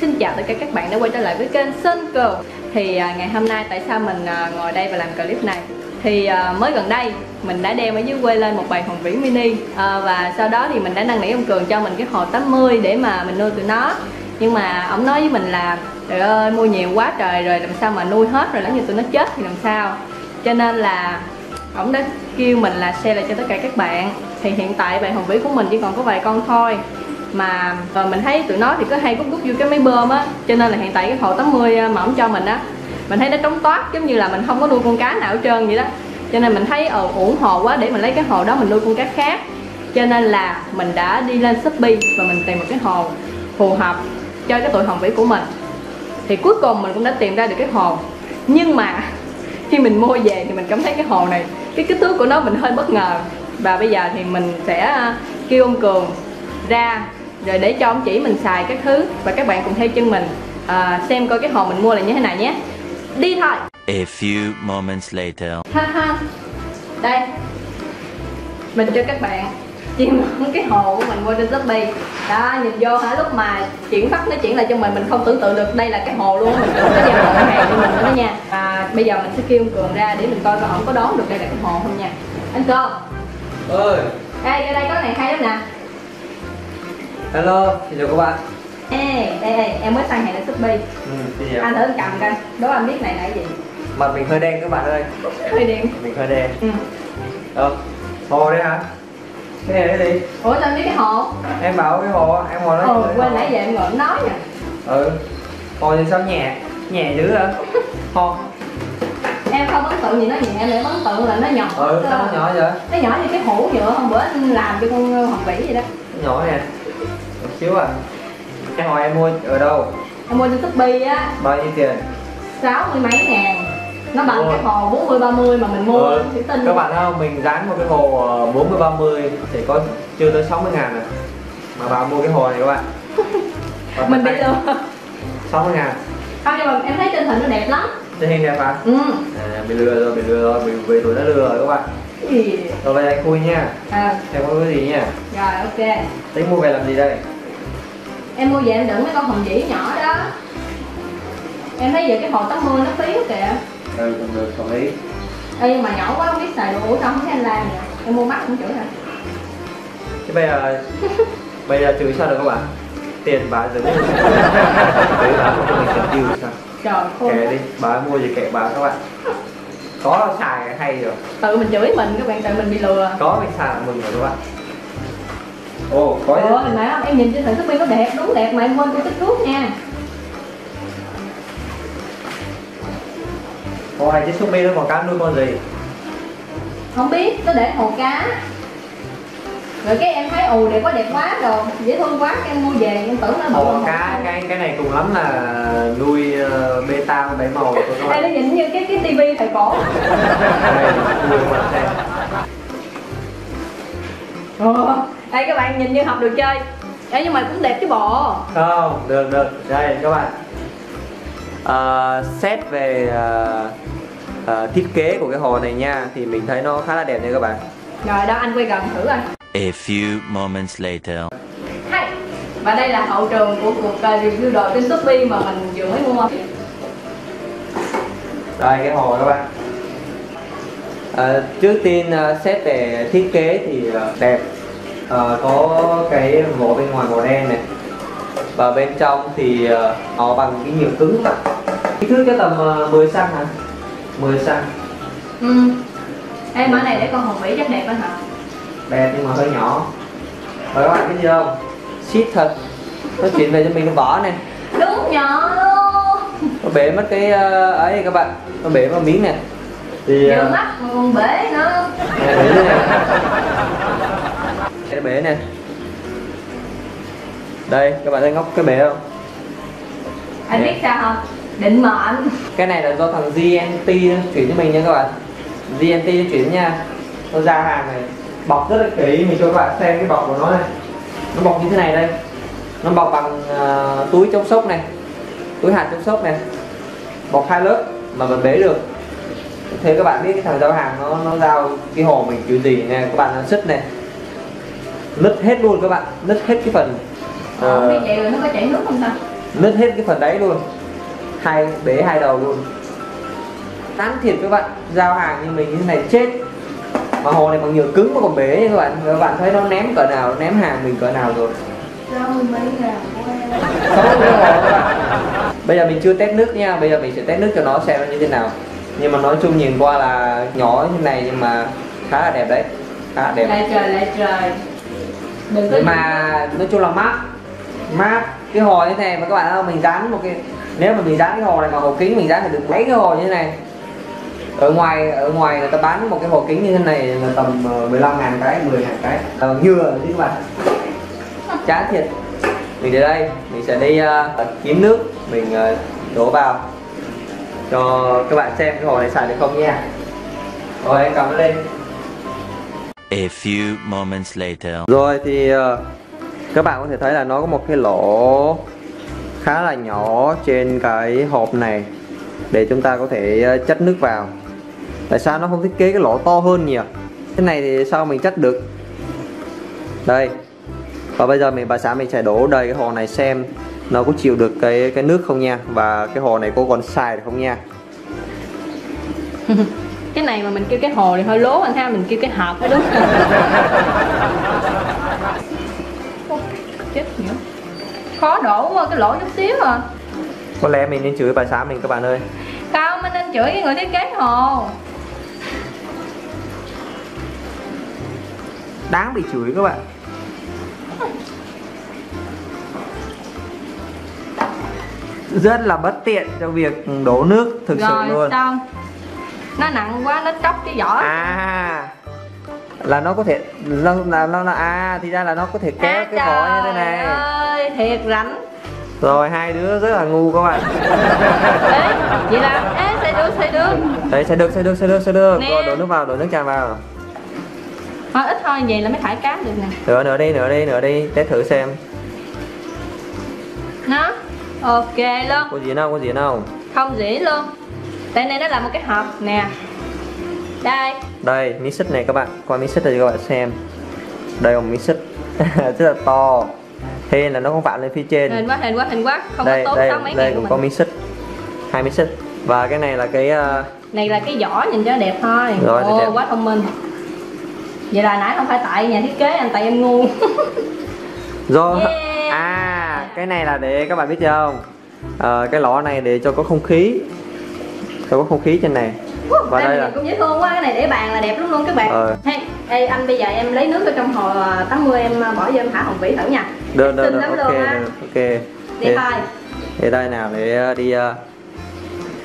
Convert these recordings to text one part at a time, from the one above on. xin chào tất cả các bạn đã quay trở lại với kênh Sun Cường. Thì ngày hôm nay tại sao mình ngồi đây và làm clip này? Thì mới gần đây mình đã đem ở dưới quê lên một bầy hồng vĩ mini, và sau đó thì mình đã năn nỉ ông Cường cho mình cái hồ 80 để mà mình nuôi tụi nó. Nhưng mà ông nói với mình là trời ơi mua nhiều quá trời rồi, làm sao mà nuôi hết, rồi lỡ như tụi nó chết thì làm sao. Cho nên là ổng đã kêu mình là share lại cho tất cả các bạn. Thì hiện tại bầy hồng vĩ của mình chỉ còn có vài con thôi, mà mình thấy tụi nó thì cứ hay gút vô cái máy bơm á, cho nên là hiện tại cái hồ 80 mà ổng cho mình á, mình thấy nó trống toát, giống như là mình không có nuôi con cá nào hết trơn vậy đó. Cho nên mình thấy uổng hồ quá, để mình lấy cái hồ đó mình nuôi con cá khác. Cho nên là mình đã đi lên Shopee và mình tìm một cái hồ phù hợp cho cái tụi hồng vĩ của mình. Thì cuối cùng mình cũng đã tìm ra được cái hồ, nhưng mà khi mình mua về thì mình cảm thấy cái hồ này, cái kích thước của nó mình hơi bất ngờ. Và bây giờ thì mình sẽ kêu ông Cường ra rồi để cho ông chỉ mình xài các thứ, và các bạn cùng theo chân mình xem coi cái hồ mình mua là như thế nào nhé. Đi thôi. A few moments later. Đây, mình cho các bạn chìm cái hồ của mình mua trên Shopee. Đó, nhìn vô hả, lúc mà chuyển phát nó chuyển lại cho mình không tưởng tượng được đây là cái hồ luôn. Mình tưởng cái nhà hàng hàng cho mình nữa nha. Bây giờ mình sẽ kêu ông Cường ra để mình coi ông có đón được đây là cái hồ không nha. Anh Cường ơi. Ê, vô đây có này hay lắm nè. Hello, xin chào các bạn. Ê, em mới sang hàng ở Shopee. Dạ. Anh thử anh cầm coi, đố anh biết này là cái gì. Mặt mình hơi đen các bạn ơi. Hơi đen. Mình hơi đen. Được, hồ đây hả? Cái này cái gì? Ủa sao anh biết cái hồ? Em bảo cái hồ, em ngồi nói. Quên nãy giờ em ngồi nói nè. Hồ thì sao nhẹ, nhẹ dữ hả? Hồ. Em không ấn tượng gì nó nhẹ, để ấn tượng là nó nhỏ. Sao nó nhỏ vậy? Nó nhỏ như cái hũ nhựa hôm bữa anh làm cho con hồng vĩ vậy đó. Nhỏ nè. Xíu à. Cái hồi em mua ở đâu? Em mua trên Shopee á. Bao nhiêu tiền? 60 mấy ngàn. Nó bằng cái hồ 40-30 mà mình mua thì tin. Các bạn không, mình dán một cái hồ 40-30 thì có chưa tới 60 ngàn rồi. Mà bà mua cái hồ này các bạn. Mình bị lừa 60 ngàn. Không, nhưng mà em thấy trên hình nó đẹp lắm. Trên hình đẹp hả? Bị lừa rồi, bị tụi nó lừa rồi các bạn. Rồi về anh khui nha. Xem có cái gì nha. Rồi, ok. Tính mua về làm gì đây? Em mua về em đựng mấy con hồng vĩ nhỏ đó. Em thấy giờ cái hồ 80 nó phí kìa. Cũng được, còn lý. Ê, nhưng mà nhỏ quá không biết xài đồ, sao không thấy anh làm vậy? Em mua mắt cũng chửi hả? Chứ bây giờ chửi sao được các bạn? Tiền bà giữ. Đấy là một cái điều sao? Trời, khôn kệ đi, bà mua gì kệ bà các bạn. Có xài hay rồi. Tự mình chửi mình các bạn, tự mình bị lừa. Có mình xài mình rồi các bạn. Ồ, có gì? Ủa, mà không? Em nhìn trên Shopee nó đẹp, đúng đẹp mà em quên cái kích thước nha. Ồ, hay chứ Shopee nó còn cá nuôi con gì? Không biết, nó để hồ cá. Rồi cái em thấy ồ đẹp quá rồi, dễ thương quá, em mua về em tưởng nó bự. Hồ cá, cái này cùng lắm là nuôi Betta bảy màu thôi các bạn. Nó nhìn như cái tivi thời cổ. Đây các bạn nhìn như học được chơi. Ê, nhưng mà cũng đẹp chứ bộ. Không, được. Đây các bạn. Xét về thiết kế của cái hồ này nha, thì mình thấy nó khá là đẹp nha các bạn. Rồi đó, anh quay gần thử anh. A few moments later. Hi. Và đây là hậu trường của cuộc review đồ trên Shopee mà mình vừa mới mua. Đây cái hồ các bạn. Trước tiên xét về thiết kế thì đẹp. Có cái vỏ bên ngoài màu đen này, và bên trong thì nó bằng cái nhựa cứng tầm kích thước cái tầm 10 cm hả? 10 cm. Em ở này để con hồng vĩ chắc đẹp anh hả? Đẹp nhưng mà hơi nhỏ. Rồi các bạn biết gì không? Shit thật. Nó chuyển về cho mình cái vỏ này. Đúng nhỏ luôn. Nó bể mất cái ấy các bạn. Nó bể mất miếng này. Thì nhiều mắt mà còn bể nữa. Nè, bể nữa nè. Cái bể nè. Đây, các bạn thấy ngóc cái bể không? Anh biết sao không? Định mệnh. Cái này là do thằng ZNT chuyển cho mình nha các bạn. ZNT chuyển nha. Nó ra hàng này, bọc rất là kỹ, mình cho các bạn xem cái bọc của nó này. Nó bọc như thế này đây. Nó bọc bằng túi chống sốc này. Túi hạt chống sốc này. Bọc 2 lớp mà vẫn bế được. Thế các bạn biết cái thằng giao hàng nó giao cái hồ mình kiểu gì nè, các bạn nó xích này. Nứt hết luôn các bạn, nứt hết cái phần. Không biết vậy rồi nó có chảy nước không ta? nứt hết cái phần đấy luôn, hai bế hai đầu luôn. Tán thiệt các bạn, giao hàng như mình như thế này chết. Mà hồ này bằng nhựa cứng mà còn bể nha các bạn thấy nó ném cỡ nào, ném hàng mình cỡ nào rồi. Bây giờ mình chưa test nước nha, bây giờ mình sẽ test nước cho nó xem nó như thế nào. Nhưng mà nói chung nhìn qua là nhỏ như thế này nhưng mà khá là đẹp đấy, khá là đẹp. Lại trời, nhưng mà nói chung là mát, mát. Cái hồ như thế này mà các bạn ơi, mình dán một cái, nếu mà mình dán cái hồ này mà hồ kính mình dán thì được mấy cái hồ như thế này. Ở ngoài người ta bán một cái hồ kính như thế này là tầm 15.000 cái, 10.000 cái, nhựa chứ các bạn, chán thiệt. Mình đến đây mình sẽ đi kiếm nước mình đổ vào cho các bạn xem cái hồ này xài được không nha. Rồi em cầm nó lên. A few moments later. Rồi thì các bạn có thể thấy là nó có một cái lỗ khá là nhỏ trên cái hộp này để chúng ta có thể chất nước vào. Tại sao nó không thiết kế cái lỗ to hơn nhỉ? Thế này thì sao mình chất được? Đây. Và bây giờ bà xã mình sẽ đổ đầy cái hồ này xem nó có chịu được cái nước không nha, và cái hồ này có còn xài được không nha. Cái này mà mình kêu cái hồ thì hơi lố anh ha, mình kêu cái hộp mới đúng. Chết nhỉ. Khó đổ quá, cái lỗ chút xíu à. Có lẽ mình nên chửi bà xã mình các bạn ơi. Không, mình nên chửi cái người thiết kế hồ. Đáng bị chửi các bạn. Rất là bất tiện cho việc đổ nước thực rồi, sự luôn. Xong. Nó nặng quá nó tróc cái vỏ. À. Là nó có thể thì ra là nó có thể kéo cái vỏ như thế này. Ơi, thiệt rảnh. Rồi hai đứa rất là ngu các bạn. Đấy, vậy là sẽ được. Đấy sẽ được. Rồi đổ nước vào, đổ nước tràn vào. Thôi ít thôi vậy là mới thải cám được nè. Nửa đi, test thử xem. Nó ok luôn. Có gì không? Không dĩ luôn. Tại này nó là một cái hộp nè. Đây, miếng xích này các bạn, coi miếng xích này cho các bạn xem. Đây là một miếng xích rất là to. Hên là nó không vặn lên phía trên. Hình quá, không đây, có tốn đâu mấy. Đây cũng có miếng xích, hai miếng xích. Và cái này là cái này là cái vỏ nhìn cho đẹp thôi. Rồi, ồ, quá thông minh. Vậy là nãy không phải tại nhà thiết kế anh, tại em ngu. Rồi, yeah. À, cái này là để các bạn biết chưa không? Cái lọ này để cho có không khí, trên này. Và đây là cũng dễ thương quá, cái này để bàn là đẹp lắm luôn các bạn. Hey, ê, anh bây giờ em lấy nước ở trong hồ 80 em bỏ vô em thả hồng vĩ thử nha. Được, ok. Để đây nào, để đi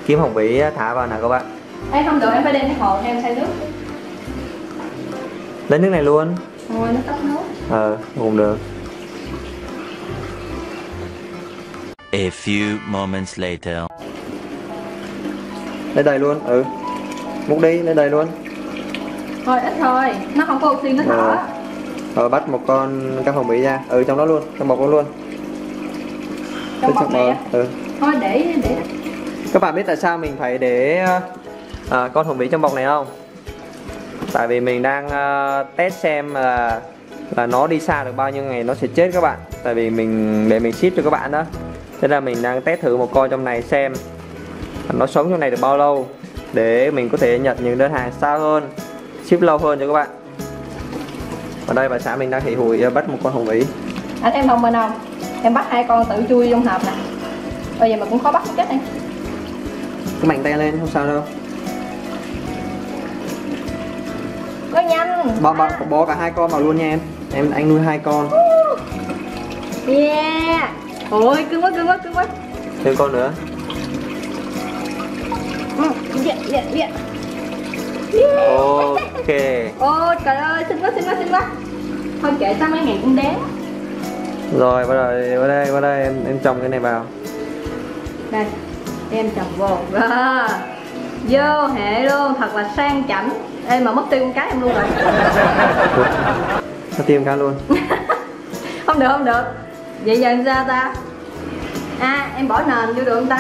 kiếm hồng vĩ thả vào nào các bạn. Ê, không được, em phải đem cái hồ theo em xay nước. Lấy nước này luôn. Thôi nó tắt nốt. Cũng được. A few moments later. Lấy đầy luôn, múc đi, lấy đầy luôn. Thôi ít thôi, nó không có oxy nó thở. Rồi bắt một con cá hồng vĩ ra, trong đó luôn, trong bọc luôn. Trong bọc này. Thôi để. Các bạn biết tại sao mình phải để con hồng vĩ trong bọc này không? Tại vì mình đang test xem là nó đi xa được bao nhiêu ngày nó sẽ chết các bạn. Tại vì mình để mình ship cho các bạn đó. Thế là mình đang test thử một con trong này xem nó sống trong này được bao lâu để mình có thể nhận những đơn hàng xa hơn, ship lâu hơn cho các bạn. Ở đây bà xã mình đang thị hụi bắt một con hồng vĩ. Anh em thông bên không? Em bắt hai con tự chui trong hộp nè. Bây giờ mà cũng khó bắt chết em. Cứ mạnh tay lên không sao đâu. Có nhanh. Bỏ cả hai con vào luôn nha em. Anh nuôi hai con. Yeah. Ôi cưng quá. Thêm con nữa. Điện. Yeah. Ok. Ôi trời ơi, xinh quá. Thôi kệ sao mấy ngày cũng đén. Rồi vào đây em trồng cái này vào. Đây. Em trồng vô. Rồi. Vô hệ luôn, thật là sang chảnh. Ê mà mất tiêu con cá em luôn rồi. Mất tiêu con cá luôn. Không được. Vậy giờ làm sao ta? À em bỏ nền vô được không ta?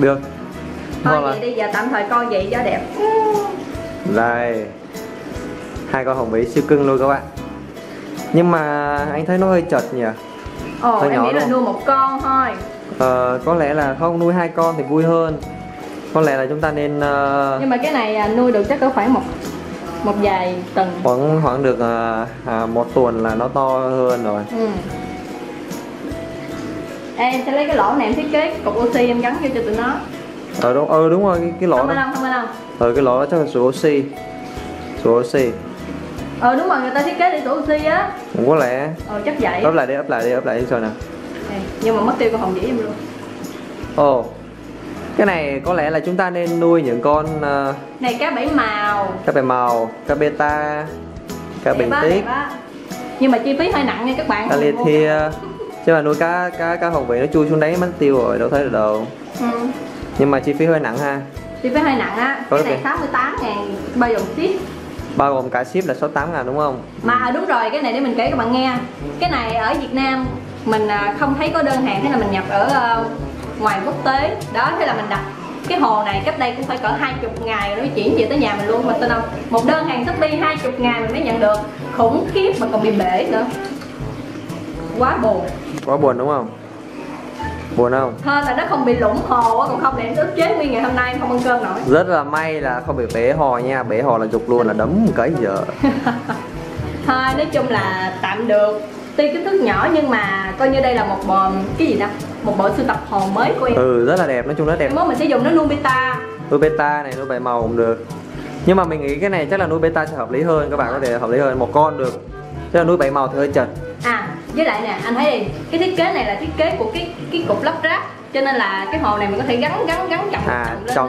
Được. Thôi vậy đi, giờ tạm thời con vậy cho đẹp. Đây. Hai con hồng vĩ siêu cưng luôn các bạn. Nhưng mà anh thấy nó hơi chật nhỉ. Ồ, em nghĩ là nuôi một con thôi. Có lẽ là không, nuôi hai con thì vui hơn. Có lẽ là chúng ta nên nhưng mà cái này nuôi được chắc có khoảng một vài tuần, khoảng được một tuần là nó to hơn rồi. Em sẽ lấy cái lỗ này em thiết kế cục oxy em gắn vô cho tụi nó. Đúng rồi, cái lỗ đó. Cái lỗ đó chắc là sủi oxy. Sủi oxy. Đúng rồi, người ta thiết kế để sủi oxy á. Không có lẽ. Chắc vậy. Ấp lại đi, ấp lại đi sao nè. Nhưng mà mất tiêu con hồng dĩ em luôn. Cái này có lẽ là chúng ta nên nuôi những con này, cá bảy màu. Cá bảy màu, cá beta, cá bình tiết. Nhưng mà chi phí hơi nặng nha các bạn. Cá liệt thia. Chứ mà nuôi cá hồng vị nó chui xuống đấy mất tiêu rồi, đâu thấy được đâu. Nhưng mà chi phí hơi nặng ha. Chi phí hơi nặng á. Cái này 68.000 bao gồm ship. Bao gồm cả ship là 68.000 đúng không? Đúng rồi, cái này để mình kể các bạn nghe. Cái này ở Việt Nam mình không thấy có đơn hàng, thế là mình nhập ở ngoài quốc tế. Đó, thế là mình đặt cái hồ này cách đây cũng phải cỡ 20 ngày rồi nó chuyển về tới nhà mình luôn, mà tin không? Một đơn hàng Shopee 20 ngày mình mới nhận được. Khủng khiếp mà còn bị bể nữa. Quá buồn. Quá buồn đúng không? Buồn không? Hơn là nó không bị lủng hồ á, còn không để em ức chế nguyên ngày hôm nay em không ăn cơm nổi. Rất là may là không bị bể hồ nha, bể hồ là dục luôn là đấm một cái giờ. Thôi nói chung là tạm được. Tuy kích thước nhỏ nhưng mà coi như đây là một bộ, cái gì đó, một bộ sưu tập hồ mới của em. Rất là đẹp, nói chung rất đẹp. Mới mình sẽ dùng nó nuôi beta. Nuôi beta này, nuôi bảy màu cũng được. Nhưng mà mình nghĩ cái này chắc là nuôi beta sẽ hợp lý hơn, các bạn có thể hợp lý hơn, một con được. Chứ là nuôi bảy màu thì hơi chật. Với lại nè, anh thấy đi, cái thiết kế này là thiết kế của cái cục lắp ráp, cho nên là cái hồ này mình có thể gắn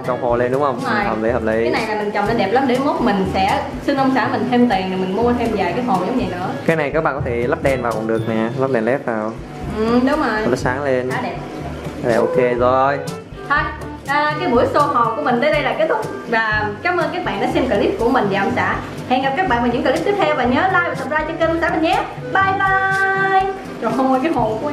trồng hồ lên đúng không? Đúng rồi. Hợp lý. Cái này là mình trồng lên đẹp lắm, để mốt mình sẽ xin ông xã mình thêm tiền rồi mình mua thêm vài cái hồ giống vậy nữa. Cái này các bạn có thể lắp đèn vào cũng được nè, lắp đèn led vào. Đúng rồi. Nó sáng lên. Khá đẹp. Cái này ok rồi. Thôi, cái buổi show hồ của mình tới đây là kết thúc, và cảm ơn các bạn đã xem clip của mình và ông xã. Hẹn gặp các bạn vào những clip tiếp theo và nhớ like và subscribe cho kênh ông xã mình nhé. Bye bye. Trời ơi, cái hồ của